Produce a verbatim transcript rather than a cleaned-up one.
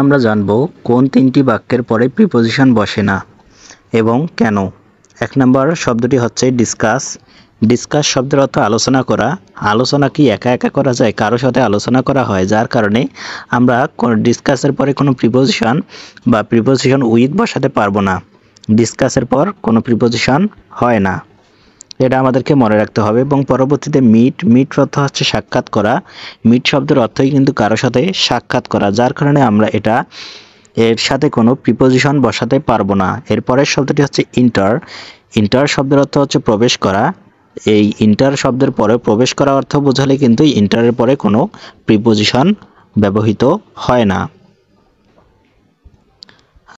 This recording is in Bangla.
আমরা জানব কোন তিনটি বাক্যের পরে প্রিপজিশন বসে না এবং কেন। এক নম্বর শব্দটি হচ্ছে ডিসকাস। ডিসকাস শব্দের অর্থ আলোচনা করা। আলোচনা কি একা একা করা যায়? কারো সাথে আলোচনা করা হয়, যার কারণে আমরা ডিসকাসের পরে কোনো প্রিপজিশন বা প্রিপজিশন উইথ বসাতে পারবো না। ডিসকাসের পর কোনো প্রিপজিশন হয় না, এটা আমাদেরকে মনে রাখতে হবে। এবং পরবর্তীতে মিট। মিট অর্থ হচ্ছে সাক্ষাৎ করা। মিট শব্দের অর্থই কিন্তু কারোর সাথে সাক্ষাৎ করা, যার কারণে আমরা এটা এর সাথে কোনো প্রিপজিশন বসাতে পারবো না। এরপরের শব্দটি হচ্ছে ইন্টার। ইন্টার শব্দের অর্থ হচ্ছে প্রবেশ করা। এই ইন্টার শব্দের পরে প্রবেশ করা অর্থ বোঝালে কিন্তু ইন্টারের পরে কোনো প্রিপজিশন ব্যবহৃত হয় না।